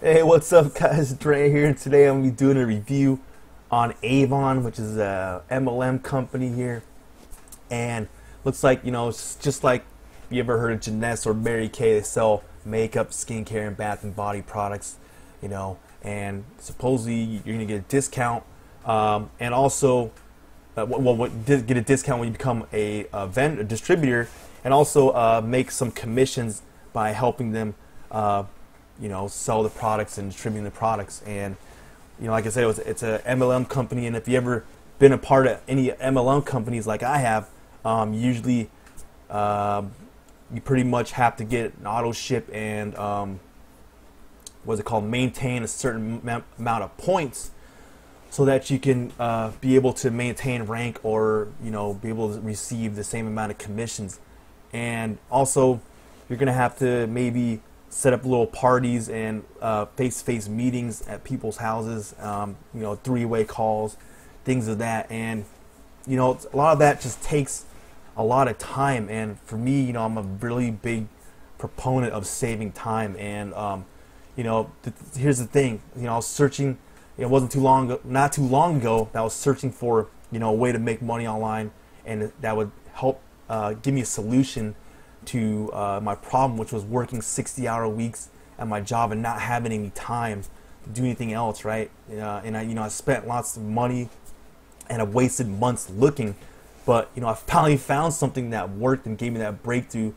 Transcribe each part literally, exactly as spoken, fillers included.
Hey, what's up guys, Durant here, and today I'm going to be doing a review on Avon, which is a M L M company here, and looks like, you know, it's just like you ever heard of Jeunesse or Mary Kay. They sell makeup, skincare, and bath and body products, you know, and supposedly you're going to get a discount, um, and also, uh, well, what, get a discount when you become a, a vendor, a distributor, and also uh, make some commissions by helping them uh, you know, sell the products and distributing the products. And, you know, like I said, it was, it's a M L M company, and if you ever been a part of any M L M companies like I have, um, usually uh, you pretty much have to get an auto ship and, um, what's it called, maintain a certain amount of points so that you can uh, be able to maintain rank or, you know, be able to receive the same amount of commissions. And also, you're going to have to maybe set up little parties and uh, face-to-face meetings at people's houses, um, you know, three-way calls, things of that. And, you know, a lot of that just takes a lot of time. And for me, you know, I'm a really big proponent of saving time. And, um, you know, th here's the thing. You know, I was searching. It wasn't too long ago, not too long ago, that I was searching for, you know, a way to make money online, and that would help uh, give me a solution to uh, my problem, which was working sixty hour weeks at my job and not having any time to do anything else, right? Uh, and I, you know, I spent lots of money and I wasted months looking, but, you know, I finally found something that worked and gave me that breakthrough,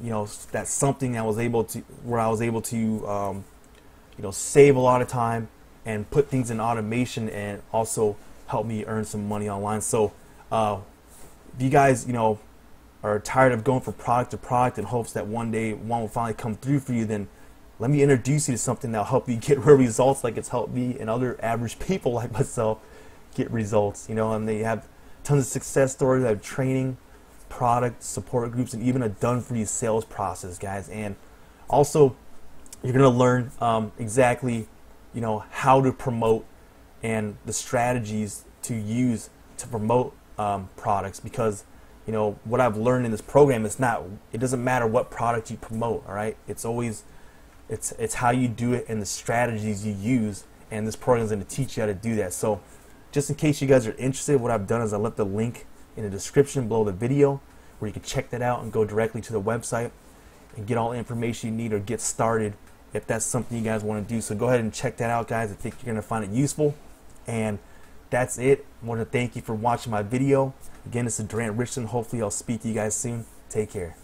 you know, that something that was able to, where I was able to, um, you know, save a lot of time and put things in automation and also help me earn some money online. So, uh, if you guys, you know, are tired of going from product to product in hopes that one day one will finally come through for you, then let me introduce you to something that'll help you get real results, like it's helped me and other average people like myself get results, you know. And they have tons of success stories. They have training, product support groups, and even a done-for-you sales process, guys. And also, you're gonna learn um, exactly, you know, how to promote and the strategies to use to promote um, products, because, you know, what I've learned in this program is not, it doesn't matter what product you promote, all right? It's always, it's it's how you do it and the strategies you use, and this program is going to teach you how to do that. So just in case you guys are interested, what I've done is I left the link in the description below the video where you can check that out and go directly to the website and get all the information you need or get started if that's something you guys want to do. So go ahead and check that out, guys. I think you're going to find it useful. And that's it. I want to thank you for watching my video. Again, this is Durant Richardson. Hopefully, I'll speak to you guys soon. Take care.